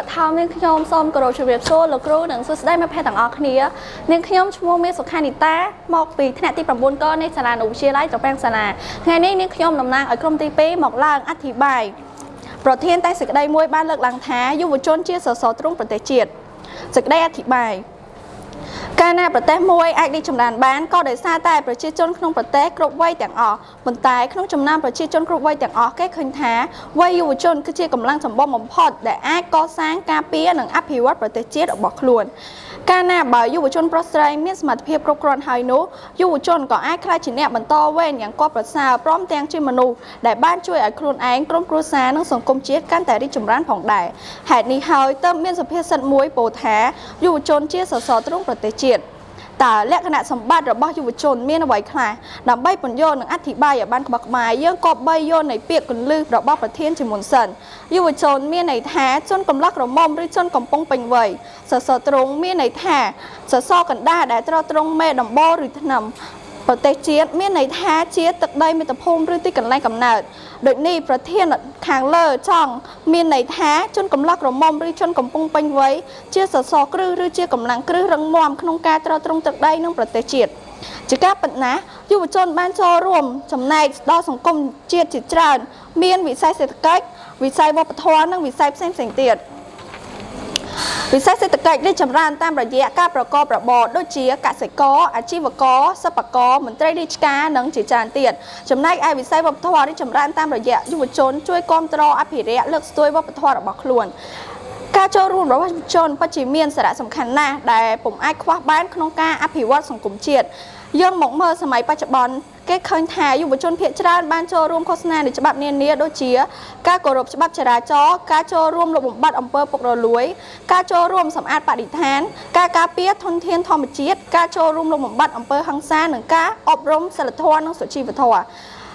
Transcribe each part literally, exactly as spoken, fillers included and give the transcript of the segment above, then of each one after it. บัดเท้าเนขยมส้มกระโดดเฉียบโซ่หรือกรูหนังสุดได้มาแพทย์ต่างออกนี้เนขยมชั่วโมงเมสุขานิตามอกปีที่นาทีปรับบุญก็ในสาราหนูเชียร์ไล่จากแปลงสาราไงนี่เนขยมนำนางไอกรมตีเป้หมอกล่างอธิบายประเทศใต้ศึกได้มวยบ้านเลิกลังแท้ยุวชนเชียร์สสตรงประเทศเจียดศึกได้อธิบายการนาประเทศมวยไอดีชำนาญบ้านก็ได้ซาตายประชิดจนขนมประเทศกรบไว้แต่งออกบนตายขนมจำนำประชิดจนกรบไว้แต่งออกแก้คืนแท้วัยยุวชนคือเชี่ยกำลังสมบูรณ์หม่อมพอดแต่ไอ้ก็สร้างกาเปียหนังอภิวัตประเทศเจียดออกบอกล้วนการนาบ่าวยุวชนปรสไลมีสมัติเพียบกรบกรอนไฮโนยุวชนก็ไอ้คลายชินเนี่ยบรรโตเว้นอย่างก็ประสาพร้อมแตงชื่อมนุษย์แต่บ้านช่วยไอ้ครูนไอ้กรมครูสาหนังสังคมเจียดการแต่ได้จำร้านผ่องได้หายนี้เฮาเติมมีสเพียสันมวยโปแท้ยุวชนเชี่ยสสตรงประเทศเจียดแต่และขณะสมบัติระบอบยุวชนเมียนไว้คลายนำใบผลโยนหนังอธิบายอย่างบ้านบักไม้ยื่นกอบใบโยนในเปียกกุนลือระบอบประเทศจิมอนสันยุวชนเมียในแท้จนกำลังระมอมหรือจนกำปองเป็นไว้สะสะตรงเมียในแท้สะซอกันได้แต่เราตรงแม่ดำบ่อหรือถนำประเทศเจียดเมียในแท้เจียดตักได้มีตะพงหรือตีกันไล่กำเนิดโดยนี่ประเทศทางเล่อช่องเมียในแท้จนกำลังระมอมหรือจนกำปองเป็นไว้เจียดสะซอกรือหรือเจียดกำลังกรือรังมอมขนมกาตราตรงตักได้นั่งประเทศเจียดจะกล้าปัญหายุวชนบ้านชอรวมจำนายดอสังคมเจียดจิตรานเมียนวิสัยเศรษฐกิจวิสัยวัฒนธรรมนั่งวิสัยเส้นเสียงเตียดวิสัยเศรษฐกิจได้จำรานตามระยะการประกอบประบอดด้วยเจียกะเสกออาชีวกอสปกอเหมือนไตรดิชกาหนังจิจานเตียดจำนายไอวิสัยวัฒนธรรมได้จำรานตามระยะยุวชนช่วยกอมตรออภิเรศเลือกด้วยวัฒนธรรมระบอบขลุ่นการโจรุ่นระวังชนปัจจิเมียนสาระสำคัญนะได้ผมไอคว้าบ้านขนมกาอภิวัตสังคมเจียดย้อนมองเมื่อสมัยปัจจุบันแก้เคยแทนอยู่บนชนเพียรชาติบ้านโจรวมโฆษณาในฉบับเนียนเนียโดยเชียการกรบฉบับชราจอการโจรวมระบบบัตรอำเภอปกรล้วยการโจรวมสำอาดปฏิแทนการกาเปียทนเทียนทอมจีดการโจรวมระบบบัตรอำเภอหังซาหนึ่งกาอบรมสลัดทวนนักสุชีวิทวะ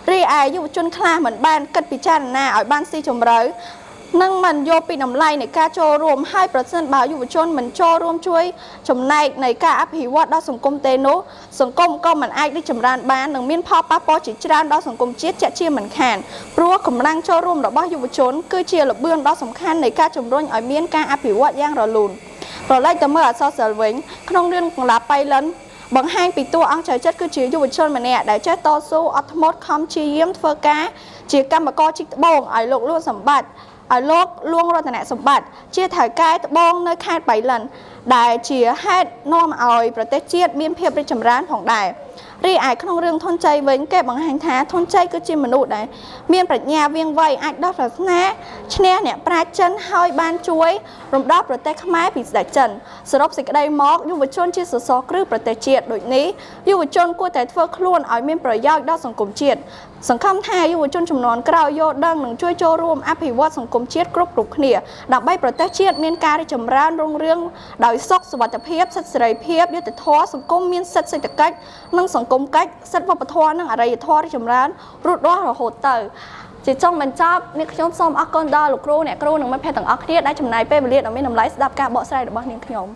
เรียอายุชนคลาเหมือนบ้านกัดพิจารณาอ่อยบ้านซีชมร้อยนั่งมันโยปีน้ำลายในการโจรวมให้ประชาชนบ่าวอยู่ชนเหมือนโจรวมช่วยชมในในการอภิวัตน์ดอสังคมเตโนสังคมก็เหมือนไอ้ได้จำรานบ้านหนึ่งมินพ่อป้าปอจิจารดอสังคมเชียดเชี่ยเหมือนแขนเพราะว่ากำลังโจรวมระบอบอยู่ชนคือเชียร์ระเบื้องดอสำคัญในการชมรนอ่อยมินการอภิวัตน์ย่างระลุนเราไล่แต่เมื่อซอเสวิงขนมเรื่องของลาไปล้นบางแห่งปีตัวอังใจจัดคือเชียร์อยู่ชนมาเนี่ยได้เชียร์ต่อสู้อัตมดคำเชียร์เฟอร์กาเชียร์กรรมกรจิตบ่งอ่อยหลงล้วนสมบัติอาโลกล่วงรัตนสมบัติเชี่ยถ่ายกายตะบองเนื้อคาดไปหลันได้เชี่ยให้น้อมเอาประเทศเชียดเมียนเพียบริจำร้านของได้รีไอขนมเรื่องทนใจเว้นแก่บางแห่งแท้ทนใจก็จิมมนุษย์ได้เมียนปรัชญาเวียงไวไอดอศรัชนะเชนเนี่ยปราชันหอยบานช่วยรวมดอประเทศขมายปิดดัชนสรบสิกได้มอกยุวชนเชี่ยสสกรือประเทศเชียดโดยนี้ยุวชนกู้แต่เฟื่องคล้วนเอาเมียนประยอกดอสังคมเชียดสังคมไทยยุวชนจำนวนกล่าวโยดดังหนึ่งช่วยโจรวมอภิวัตสังคมเชียดกรุ๊ปกลุ่มเนี่ยดับใบประเทศเชียดเมียนการได้จำร้านรงเรื่องดอยซอกสวัสดิเพียบสัตว์ไรเพียบยุติท้อสังคมเมียนสัตว์เศรษฐกิจนั่งสังคมกัดสัตว์วัปทอนนั่งอะไรทอได้จำร้านรุดรอดโหดเตอจิตจ้องมันจับนี่ขยมส้มอักกอนดาลูกครูเนี่ยครูหนึ่งมันแพ้ต่างอักเทียดได้จำนายเป้บริเวณเอาไม่นำไลฟ์ดับการเบาะใส่ดับบอลนี่ขยม